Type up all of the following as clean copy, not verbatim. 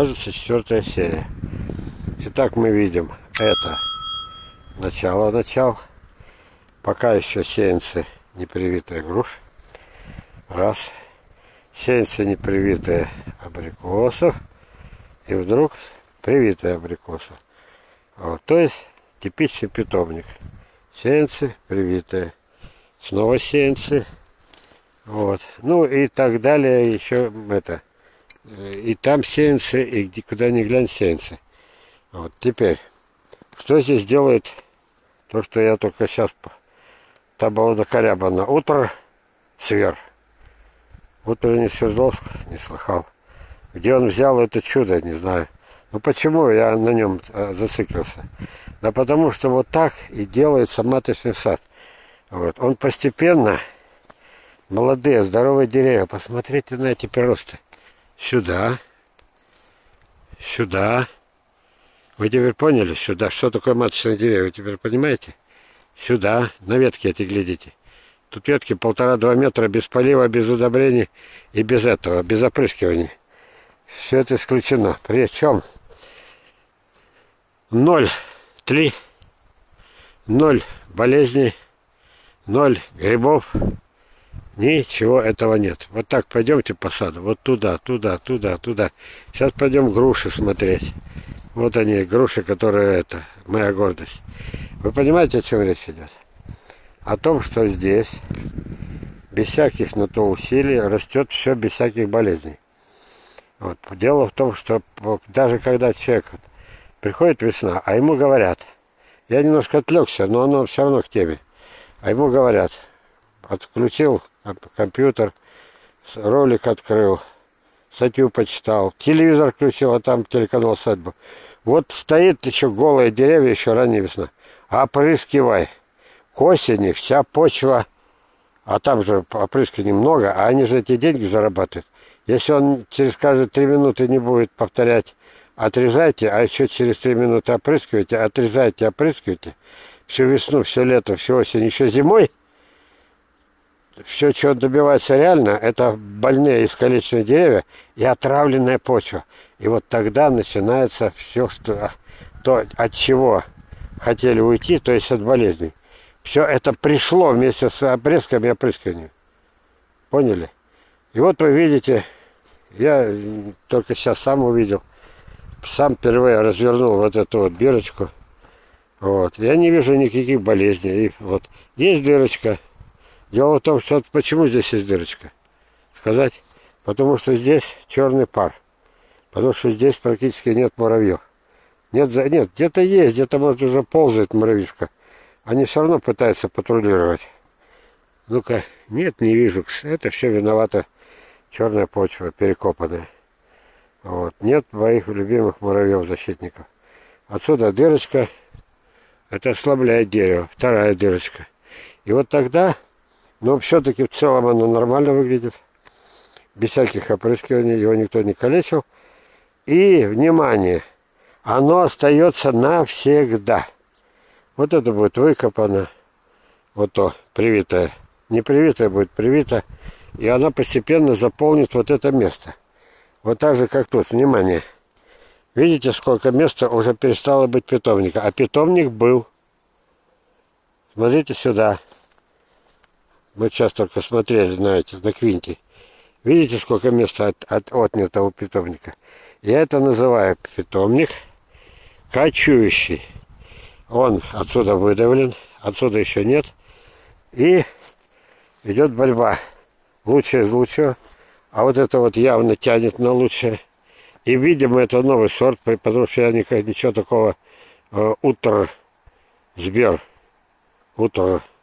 кажется, 4-я серия. Итак, мы видим, это начало. Пока еще сеянцы непривитая груш. Раз. Сеянцы непривитые абрикосов. И вдруг привитые абрикосы. Вот, то есть типичный питомник. Сеянцы привитые. Снова сеянцы. Вот. Ну и так далее. Еще это. И там сеянцы, и куда ни глянь сеянцы. Вот теперь. Что здесь делает то, что я только сейчас... Та была докорябана. Утро свер. Утренний Свердловск не слыхал. Где он взял это чудо, не знаю. Ну почему я на нем зациклился? Да потому что вот так и делается маточный сад. Вот. Он постепенно, молодые, здоровые деревья. Посмотрите на эти приросты. Сюда. Сюда. Вы теперь поняли, сюда, что такое маточное дерево? Вы теперь понимаете? Сюда, на ветки эти глядите. Тут ветки 1,5–2 метра без полива, без удобрений и без этого, без опрыскивания. Все это исключено. Причем 0,3, 0 болезней, 0 грибов. Ничего этого нет. Вот так пойдемте по саду. Вот туда, туда, туда, туда. Сейчас пойдем груши смотреть. Вот они, груши, которые это, моя гордость. Вы понимаете, о чем речь идет? О том, что здесь, без всяких на то усилий, растет все без всяких болезней. Вот. Дело в том, что даже когда человек приходит весна, а ему говорят, я немножко отвлекся, но оно все равно к теме, а ему говорят, отключил компьютер, ролик открыл, статью почитал, телевизор включил, а там телеканал «Садьба». Вот стоит еще голые деревья, еще ранняя весна. Опрыскивай. К осени вся почва, а там же опрыска немного, а они же эти деньги зарабатывают. Если он через каждые 3 минуты не будет повторять «отрезайте», а еще через 3 минуты опрыскивайте, «отрезайте», опрыскивайте, всю весну, все лето, всю осень, еще зимой, все, чего добивается реально, это больные искалеченные деревья и отравленная почва. И вот тогда начинается все, что, то, от чего хотели уйти, то есть от болезней. Все это пришло вместе с обрезками и опрыскиванием. Поняли? И вот вы видите, я только сейчас сам увидел, сам впервые развернул вот эту вот дырочку. Вот. Я не вижу никаких болезней. И вот есть дырочка. Дело в том, что почему здесь есть дырочка? Сказать? Потому что здесь черный пар. Потому что здесь практически нет муравьев. Нет, где-то есть, где-то, может, уже ползает муравьишка. Они все равно пытаются патрулировать. Ну-ка, нет, не вижу. Это все виновата черная почва, перекопанная. Вот. Нет моих любимых муравьев-защитников. Отсюда дырочка. Это ослабляет дерево. Вторая дырочка. И вот тогда... Но все-таки в целом оно нормально выглядит. Без всяких опрыскиваний, его никто не калечил. И, внимание, оно остается навсегда. Вот это будет выкопано. Вот то, привитое. Не привитое будет, привито. И она постепенно заполнит вот это место. Вот так же, как тут. Внимание. Видите, сколько места уже перестало быть питомника. А питомник был. Смотрите сюда. Мы сейчас только смотрели на квинти. Видите, сколько места отнято у питомника? Я это называю питомник кочующий. Он отсюда выдавлен, отсюда еще нет. И идет борьба. Лучшее из лучшего. А вот это вот явно тянет на лучшее. И, видимо, это новый сорт, потому что я ничего такого... Утр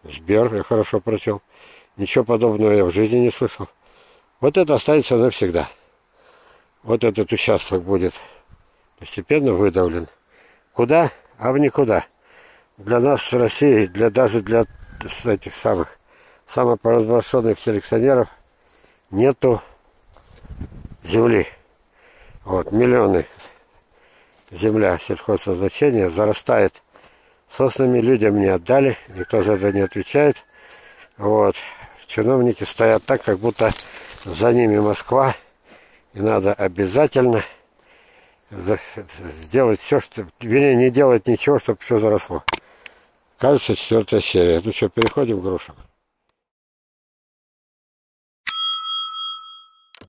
Сбер, я хорошо прочел. Ничего подобного я в жизни не слышал. Вот это останется навсегда. Вот этот участок будет постепенно выдавлен. Куда? А в никуда. Для нас, России, даже для этих самопоразброшенных селекционеров нету земли. Вот, миллионы. Земля сельхозозначения зарастает соснами, людям не отдали, никто за это не отвечает. Вот. Чиновники стоят так, как будто за ними Москва, и надо обязательно сделать все, что, вернее, не делать ничего, чтобы все заросло. Кажется, 4-я серия. Ну что, переходим к грушам.